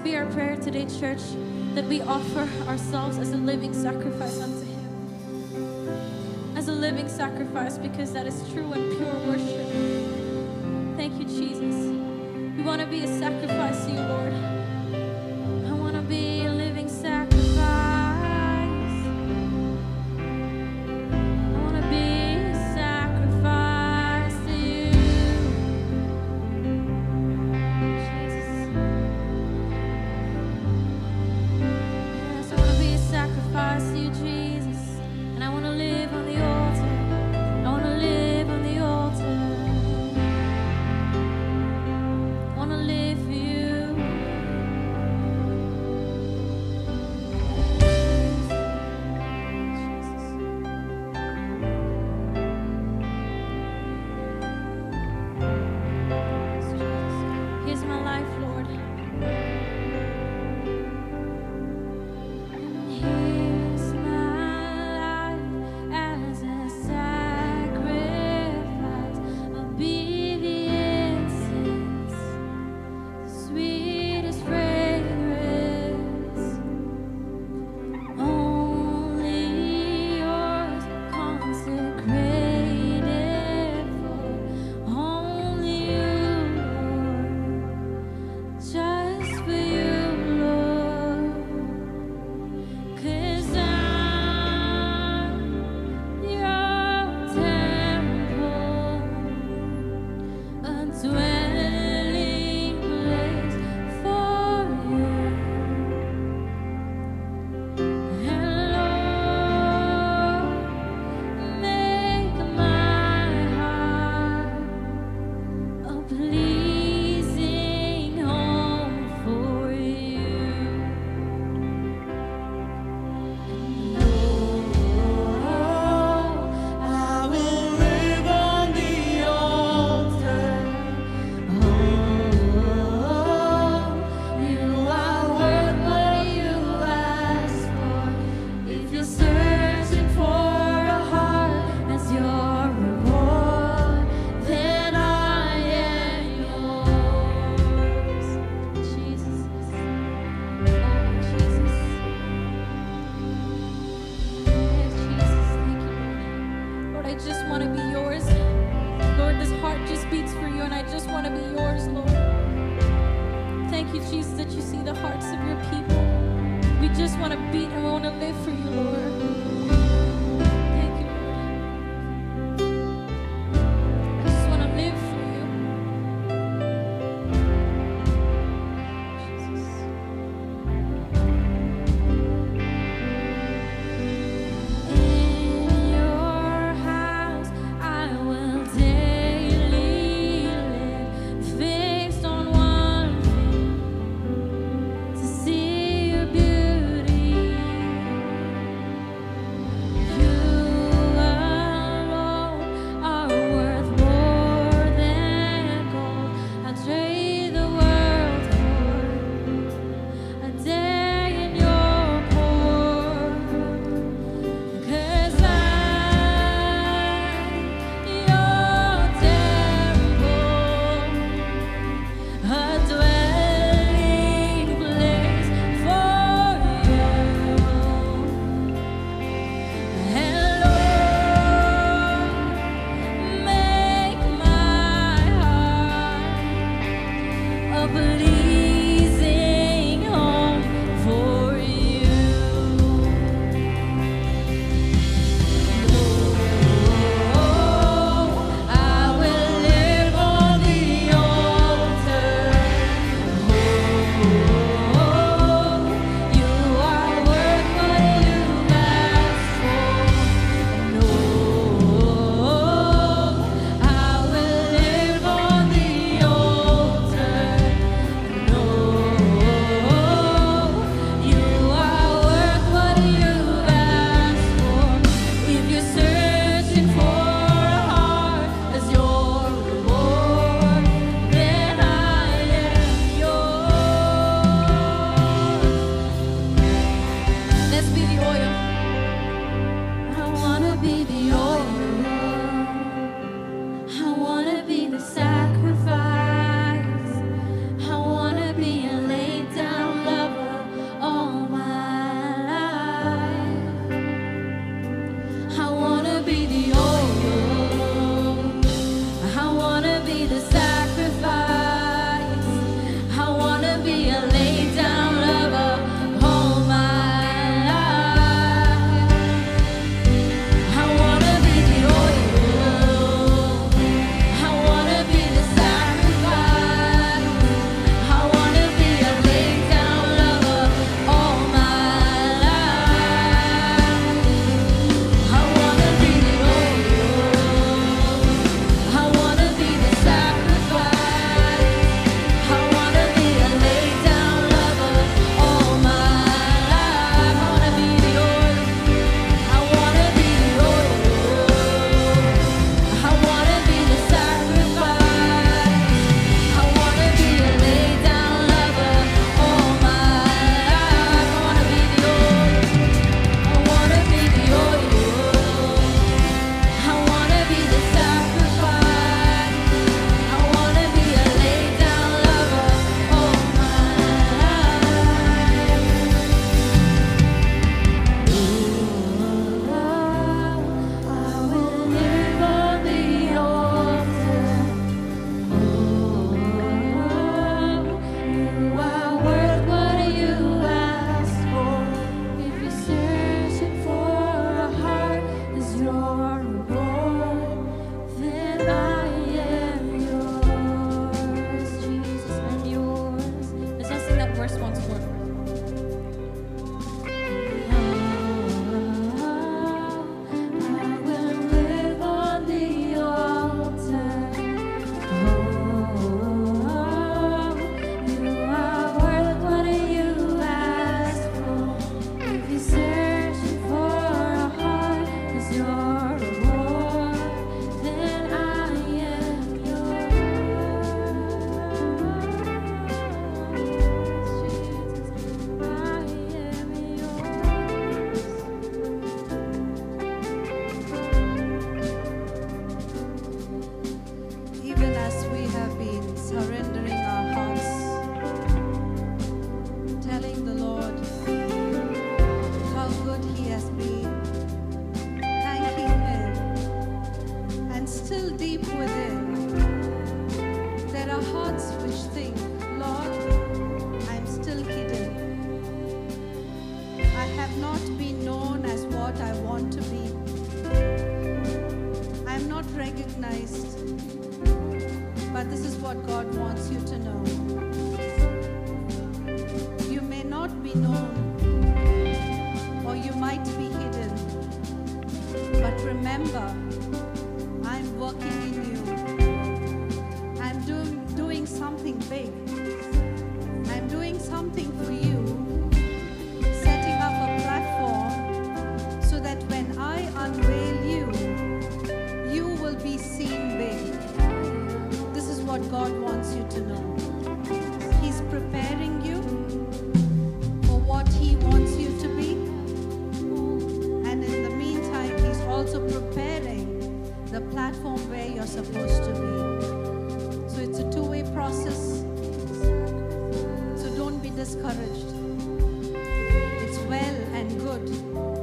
this be our prayer today, church, that we offer ourselves as a living sacrifice unto Him. As a living sacrifice, because that is true and pure worship. Thank you, Jesus. We want to be a sacrifice to you, Lord. I want to be a living sacrifice. be known, or you might be hidden. But remember, I'm working in you. I'm doing something big. I'm doing something for you, setting up a platform so that when I unveil you, you will be seen big. This is what God wants you to know. He's preparing you for what He wants you to be. And in the meantime, He's also preparing the platform where you're supposed to be. So it's a two-way process. Discouraged. It's well and good